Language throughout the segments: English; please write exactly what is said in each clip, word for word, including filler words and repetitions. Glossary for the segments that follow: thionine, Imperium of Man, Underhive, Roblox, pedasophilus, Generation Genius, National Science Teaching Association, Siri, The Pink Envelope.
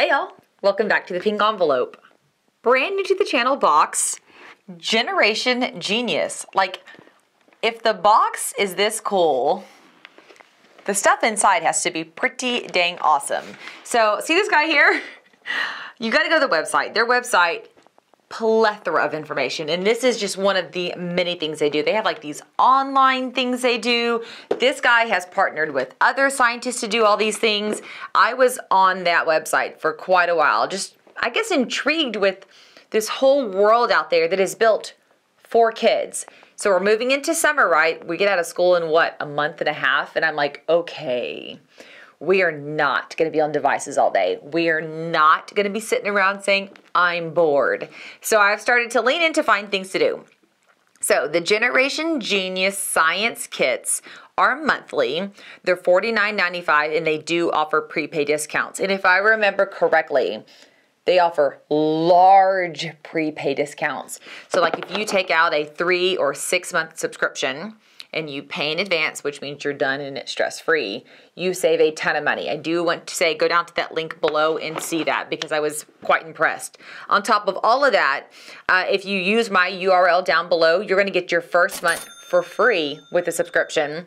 Hey y'all, welcome back to The Pink Envelope. Brand new to the channel box, Generation Genius. Like, if the box is this cool, the stuff inside has to be pretty dang awesome. So, see this guy here? You gotta go to the website. Their website, plethora of information, and this is just one of the many things they do. They have like these online things they do. This guy has partnered with other scientists to do all these things. I was on that website for quite a while, just I guess intrigued with this whole world out there that is built for kids. So we're moving into summer, right? We get out of school in what, a month and a half, and I'm like, okay, we are not gonna be on devices all day. We are not gonna be sitting around saying, I'm bored. So I've started to lean in to find things to do. So the Generation Genius Science Kits are monthly. They're forty-nine ninety-five and they do offer prepay discounts. And if I remember correctly, they offer large prepay discounts. So like if you take out a three or six month subscription, and you pay in advance, which means you're done and it's stress-free, you save a ton of money. I do want to say go down to that link below and see that because I was quite impressed. On top of all of that, uh, if you use my U R L down below, you're gonna get your first month for free with a subscription.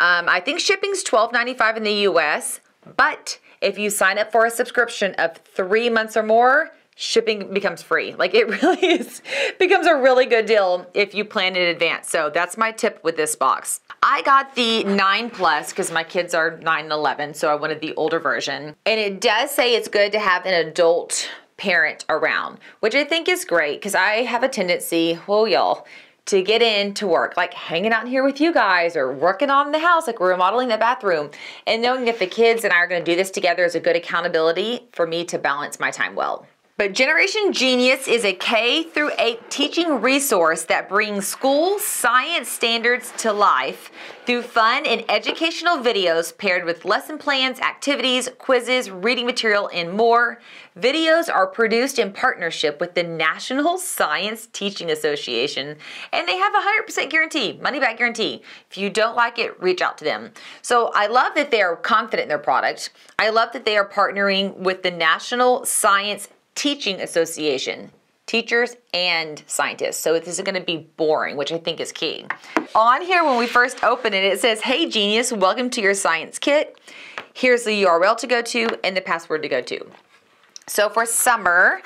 Um, I think shipping's twelve ninety-five in the U S, but if you sign up for a subscription of three months or more, shipping becomes free. Like it really is, becomes a really good deal if you plan in advance. So that's my tip with this box. I got the nine plus because my kids are nine and eleven, so I wanted the older version. And it does say it's good to have an adult parent around, which I think is great because I have a tendency, well y'all, to get into work, like hanging out here with you guys or working on the house, like remodeling the bathroom. And knowing that the kids and I are gonna do this together is a good accountability for me to balance my time well. But Generation Genius is a K through eight teaching resource that brings school science standards to life through fun and educational videos paired with lesson plans, activities, quizzes, reading material, and more. Videos are produced in partnership with the National Science Teaching Association, and they have a one hundred percent guarantee, money-back guarantee. If you don't like it, reach out to them. So I love that they are confident in their product. I love that they are partnering with the National Science Teaching Association, teachers and scientists. So this isn't gonna be boring, which I think is key. On here, when we first open it, it says, hey Genius, welcome to your science kit. Here's the U R L to go to and the password to go to. So for summer,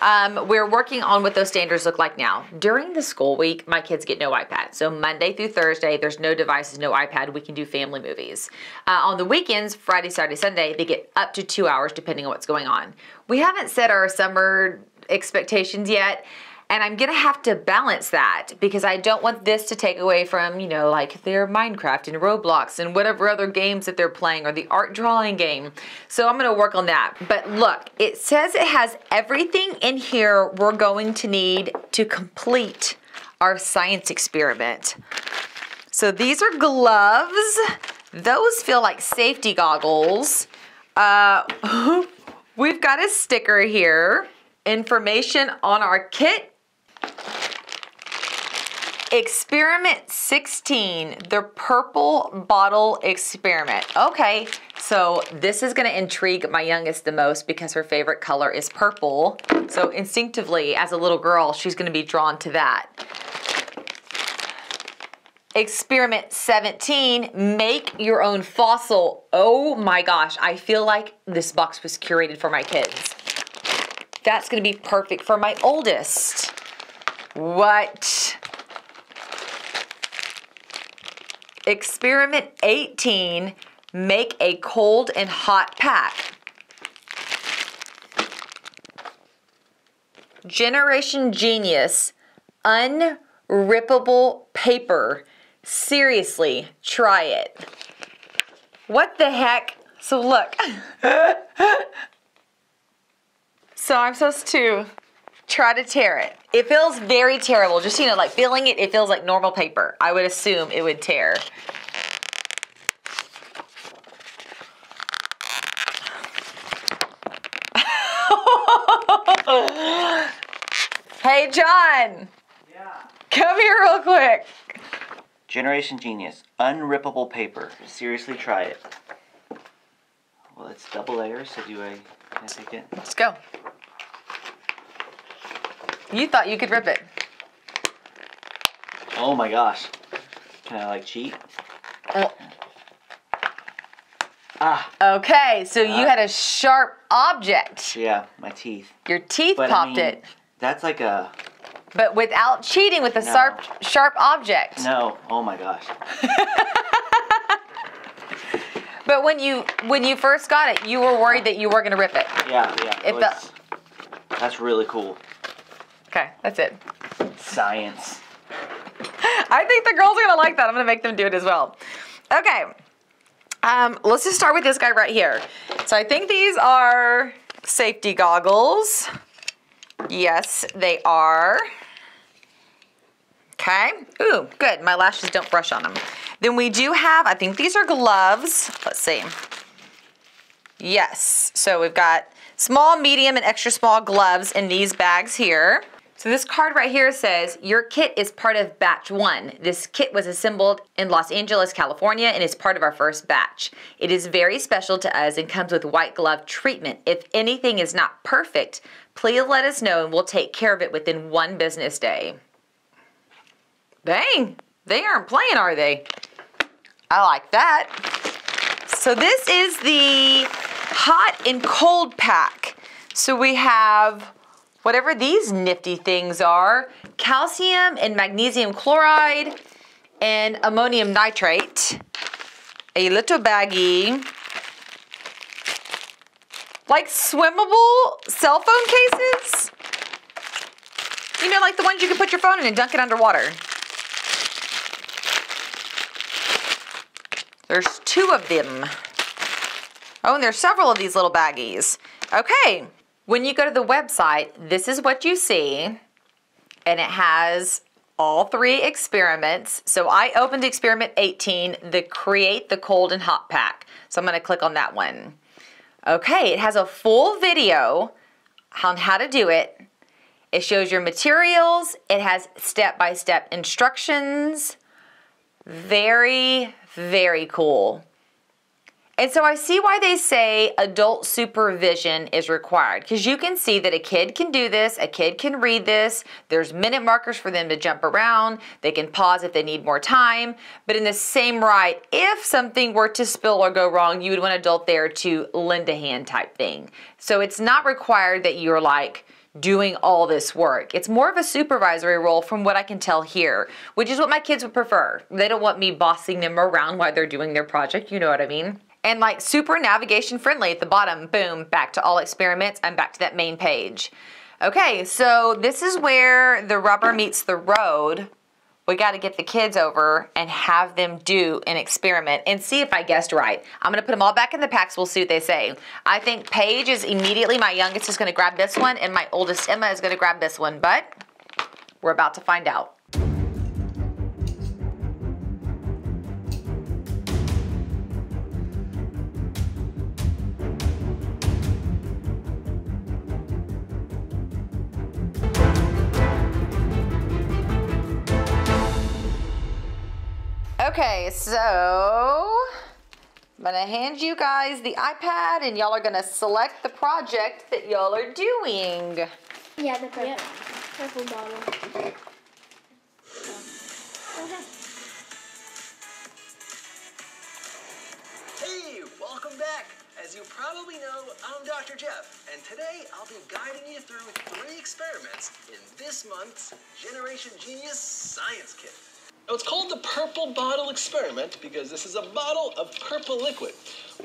um, we're working on what those standards look like now. During the school week, my kids get no iPad. So Monday through Thursday, there's no devices, no iPad. We can do family movies. Uh, on the weekends, Friday, Saturday, Sunday, they get up to two hours depending on what's going on. We haven't set our summer expectations yet, and I'm gonna have to balance that because I don't want this to take away from, you know, like their Minecraft and Roblox and whatever other games that they're playing or the art drawing game. So I'm gonna work on that. But look, it says it has everything in here we're going to need to complete our science experiment. So these are gloves. Those feel like safety goggles. Uh, we've got a sticker here. Information on our kit. Experiment sixteen, the purple bottle experiment. Okay, so this is gonna intrigue my youngest the most because her favorite color is purple. So instinctively, as a little girl, she's gonna be drawn to that. Experiment seventeen, make your own fossil. Oh my gosh, I feel like this box was curated for my kids. That's gonna be perfect for my oldest. What? Experiment eighteen, make a cold and hot pack. Generation Genius, unrippable paper. Seriously, try it. What the heck? So look. So I'm supposed to try to tear it. It feels very tearable. Just, you know, like feeling it, it feels like normal paper. I would assume it would tear. Hey, John. Yeah. Come here real quick. Generation Genius, unrippable paper. Seriously, try it. Well, it's double layer, so do I... Can I take it? Let's go. You thought you could rip it. Oh my gosh. Can I like cheat? Oh. Ah. Okay, so ah. you had a sharp object. Yeah, my teeth. Your teeth but popped I mean, it. That's like a... But without cheating with a no. sharp, sharp object. No. Oh my gosh. But when you when you first got it, you were worried that you were gonna rip it. Yeah, yeah. It was, that's really cool. Okay, that's it. Science. I think the girls are gonna like that. I'm gonna make them do it as well. Okay. Um, let's just start with this guy right here. So I think these are safety goggles. Yes, they are. Okay. Ooh, good. My lashes don't brush on them. Then we do have, I think these are gloves. Let's see. Yes. So we've got small, medium, and extra small gloves in these bags here. So this card right here says, your kit is part of batch one. This kit was assembled in Los Angeles, California, and is part of our first batch. It is very special to us and comes with white glove treatment. If anything is not perfect, please let us know and we'll take care of it within one business day. Dang, they aren't playing, are they? I like that. So this is the hot and cold pack. So we have whatever these nifty things are, calcium and magnesium chloride and ammonium nitrate. A little baggie. Like swimmable cell phone cases. You know, like the ones you can put your phone in and dunk it underwater. There's two of them. Oh, and there's several of these little baggies. Okay. When you go to the website, this is what you see, and it has all three experiments. So I opened experiment eighteen, the Create the Cold and Hot Pack. So I'm gonna click on that one. Okay, it has a full video on how to do it. It shows your materials. It has step-by-step instructions. Very, very cool. And so I see why they say adult supervision is required, because you can see that a kid can do this, a kid can read this, there's minute markers for them to jump around, they can pause if they need more time, but in the same right, if something were to spill or go wrong, you would want an adult there to lend a hand type thing. So it's not required that you're like doing all this work. It's more of a supervisory role from what I can tell here, which is what my kids would prefer. They don't want me bossing them around while they're doing their project, you know what I mean? And like super navigation friendly at the bottom, boom, back to all experiments and back to that main page. Okay, so this is where the rubber meets the road. We gotta get the kids over and have them do an experiment and see if I guessed right. I'm gonna put them all back in the packs, we'll see what they say. I think Paige is immediately, my youngest is gonna grab this one and my oldest Emma is gonna grab this one, but we're about to find out. Okay, so I'm gonna hand you guys the iPad and y'all are gonna select the project that y'all are doing. Yeah, the purple, yep. purple bottle. Okay. Hey, welcome back. As you probably know, I'm Doctor Jeff, and today I'll be guiding you through three experiments in this month's Generation Genius Science Kit. Now, it's called the purple bottle experiment because this is a bottle of purple liquid.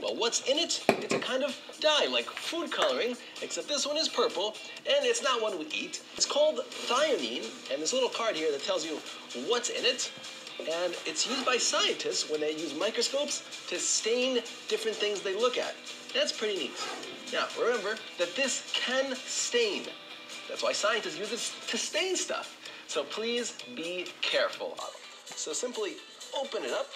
Well, what's in it? It's a kind of dye, like food coloring, except this one is purple, and it's not one we eat. It's called thionine, and this little card here that tells you what's in it, and it's used by scientists when they use microscopes to stain different things they look at. That's pretty neat. Now, remember that this can stain. That's why scientists use this to stain stuff. So please be careful. So simply open it up.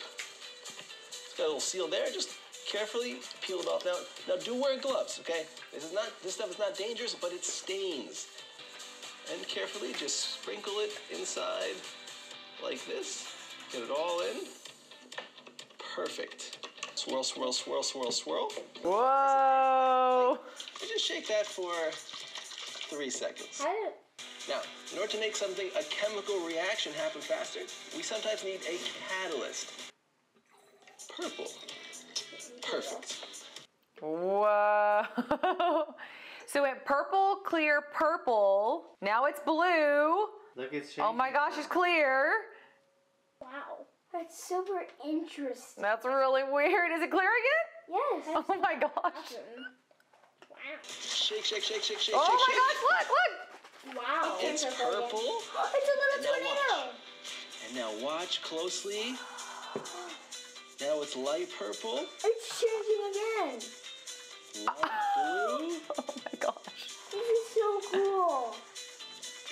It's got a little seal there. Just carefully peel it off. Now, now do wear gloves, okay? This is not, this stuff is not dangerous, but it stains. And carefully just sprinkle it inside like this. Get it all in. Perfect. Swirl, swirl, swirl, swirl, swirl. Whoa! We just shake that for three seconds. I don't... Now, in order to make something, a chemical reaction happen faster, we sometimes need a catalyst. Purple. Perfect. Whoa! So it purple, clear, purple. Now it's blue. Look, it's changing. Oh my gosh, it's clear. Wow. That's super interesting. That's really weird. Is it clear again? Yes. Oh my gosh. Awesome. Wow. Shake, shake, shake, shake, shake, oh shake. Oh my shake. Gosh, look, look. Wow. It's purple. It's a little tornado. And now watch closely. Now it's light purple. It's changing again. Light oh. blue. Oh my gosh. This is so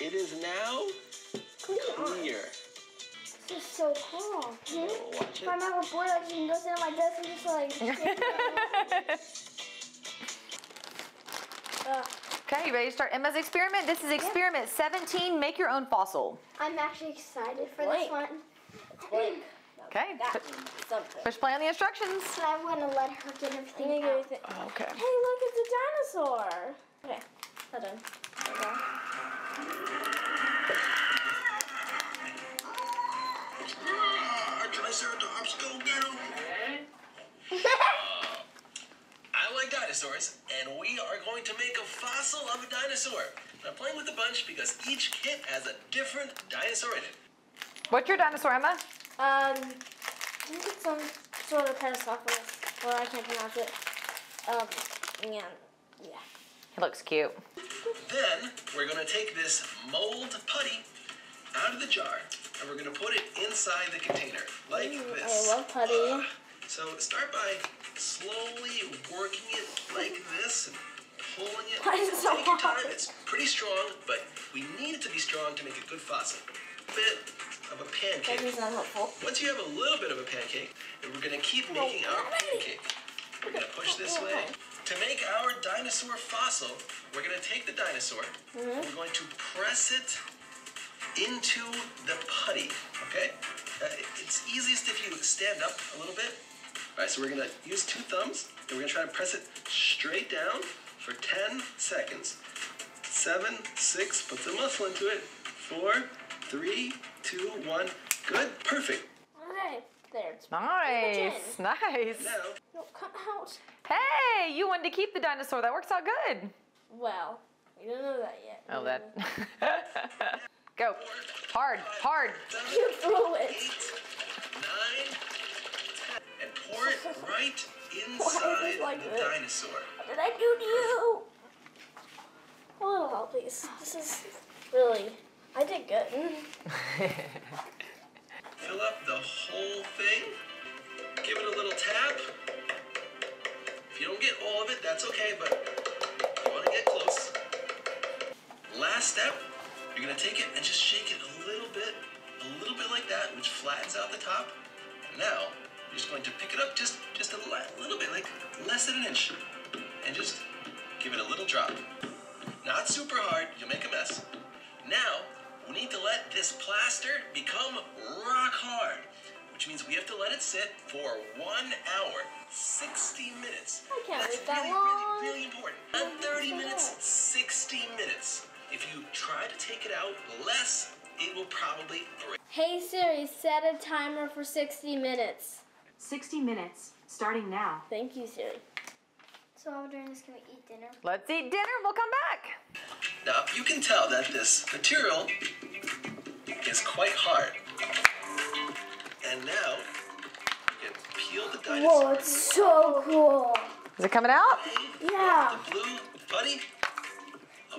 cool. It is now clear. This is so cool. Mm -hmm. My mom was bored, like, she can go sit on my desk and just like. Okay, you ready to start Emma's experiment? This is experiment yeah. seventeen. Make your own fossil. I'm actually excited for Blink. this one. Blink. Okay. Push play on the instructions. So I want to let her get everything out. Everything. Okay. Hey, look, it's a dinosaur. Okay. Hold on. Okay. Triceratops go get 'em. I like dinosaurs, and we are going to make a fossil of a dinosaur. And I'm playing with a bunch because each kit has a different dinosaur in it. What's your dinosaur, Emma? Um, I think it's some sort of pedasophilus. Well, I can't pronounce it. Um, yeah, yeah. It looks cute. Then we're going to take this mold putty out of the jar. And we're going to put it inside the container, like Ooh, this. I love putty. Uh, so start by slowly working it like this and pulling it. Why is it so hard? Take your time. It's pretty strong, but we need it to be strong to make a good fossil. A bit of a pancake. That is not helpful. Once you have a little bit of a pancake, and we're going to keep making oh, our pancake. We're going to push this way. To make our dinosaur fossil, we're going to take the dinosaur, mm-hmm. we're going to press it into the putty, okay? Uh, it's easiest if you stand up a little bit. All right, so we're gonna use two thumbs, and we're gonna try to press it straight down for ten seconds. Seven, six, put some muscle into it. Four, three, two, one. Good, perfect. All right, there. It's nice, nice. Now, no, come out. Hey, you wanted to keep the dinosaur. That works out good. Well, we don't know that yet. Oh, that. Go. Hard, hard. You blew it. Eight, nine, ten. And pour it right inside like the this? dinosaur. What did I do to you? A little help, please. This is really, I did good. Fill up the whole thing. Give it a little tap. If you don't get all of it, that's okay, but you want to get close. Last step. You're gonna take it and just shake it a little bit, a little bit like that, which flattens out the top. And now, you're just going to pick it up just, just a little bit, like less than an inch, and just give it a little drop. Not super hard, you'll make a mess. Now, we need to let this plaster become rock hard, which means we have to let it sit for one hour, sixty minutes. I can't That's wait that really, long. really, really important. Not thirty minutes, sixty minutes. If you try to take it out less, it will probably break. Hey Siri, set a timer for sixty minutes. sixty minutes, starting now. Thank you, Siri. So while we're doing this, can we eat dinner? Let's eat dinner, we'll come back. Now, you can tell that this material is quite hard. And now, you can peel the dinosaur. Whoa, it's so cool. Is it coming out? Yeah. The blue buddy.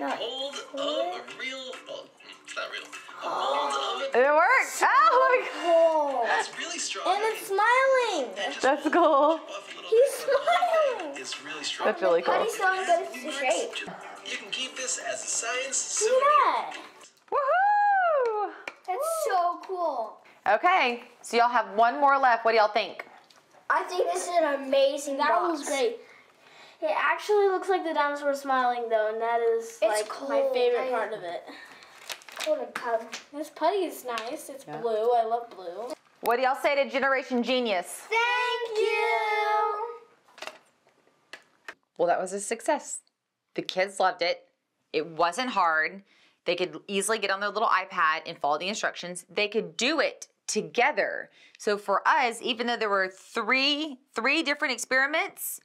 A mold of a real, well, it's not real. A mold of a... It worked! Oh my god! It's really strong. And it's smiling! And That's cool. He's smiling! It's really strong. That's really cool. How do you sound good as a shape? You can keep this as a science souvenir. Yeah! Woohoo! That's Woo. so cool. Okay, so y'all have one more left. What do y'all think? I think this is an amazing box. That was great. It actually looks like the dinosaur is smiling though, and that is it's like cold. my favorite I part know. of it. Cold and cuddly. This putty is nice. It's yeah. blue. I love blue. What do y'all say to Generation Genius? Thank you! Well, that was a success. The kids loved it. It wasn't hard. They could easily get on their little iPad and follow the instructions. They could do it together. So for us, even though there were three, three different experiments,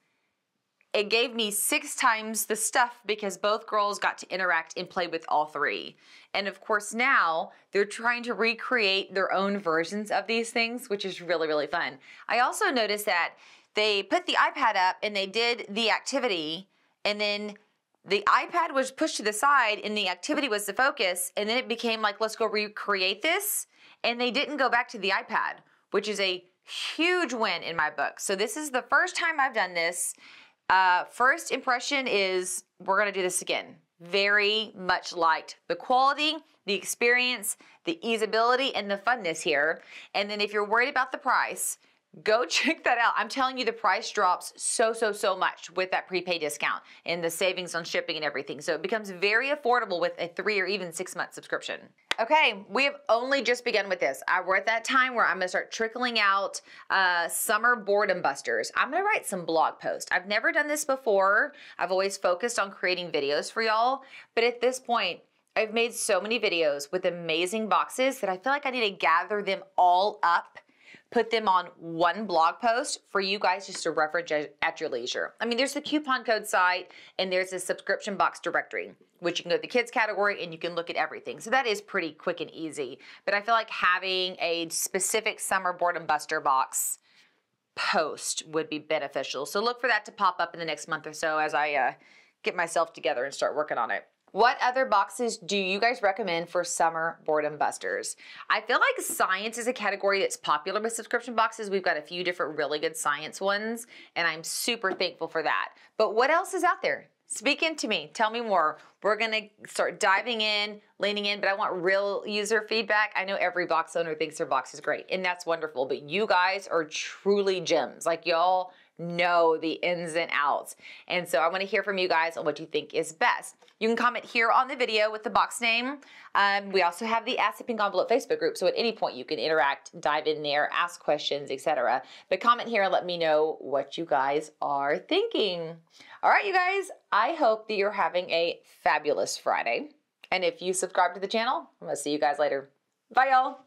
it gave me six times the stuff because both girls got to interact and play with all three. And of course now, they're trying to recreate their own versions of these things, which is really, really fun. I also noticed that they put the iPad up and they did the activity, and then the iPad was pushed to the side and the activity was the focus, and then it became like, let's go recreate this, and they didn't go back to the iPad, which is a huge win in my book. So this is the first time I've done this. Uh, first impression is we're gonna do this again. Very much liked the quality, the experience, the easeability, and the funness here. And then if you're worried about the price, go check that out. I'm telling you, the price drops so, so, so much with that prepay discount and the savings on shipping and everything. So it becomes very affordable with a three or even six month subscription. Okay, we have only just begun with this. I, we're at that time where I'm gonna start trickling out uh, summer boredom busters. I'm gonna write some blog posts. I've never done this before. I've always focused on creating videos for y'all, but at this point, I've made so many videos with amazing boxes that I feel like I need to gather them all up, put them on one blog post for you guys just to reference at your leisure. I mean, there's the coupon code site and there's a subscription box directory, which you can go to the kids category and you can look at everything. So that is pretty quick and easy. But I feel like having a specific summer boredom buster box post would be beneficial. So look for that to pop up in the next month or so as I uh, get myself together and start working on it. What other boxes do you guys recommend for summer boredom busters? I feel like science is a category that's popular with subscription boxes. We've got a few different really good science ones, and I'm super thankful for that. But what else is out there? Speak into me, tell me more. We're gonna start diving in, leaning in, but I want real user feedback. I know every box owner thinks their box is great, and that's wonderful, but you guys are truly gems. Like, y'all know the ins and outs. And so I want to hear from you guys on what you think is best. You can comment here on the video with the box name. Um, we also have the Ask the Pink Envelope Facebook group, so at any point you can interact, dive in there, ask questions, et cetera. But comment here and let me know what you guys are thinking. All right, you guys, I hope that you're having a fabulous Friday. And if you subscribe to the channel, I'm gonna see you guys later. Bye, y'all.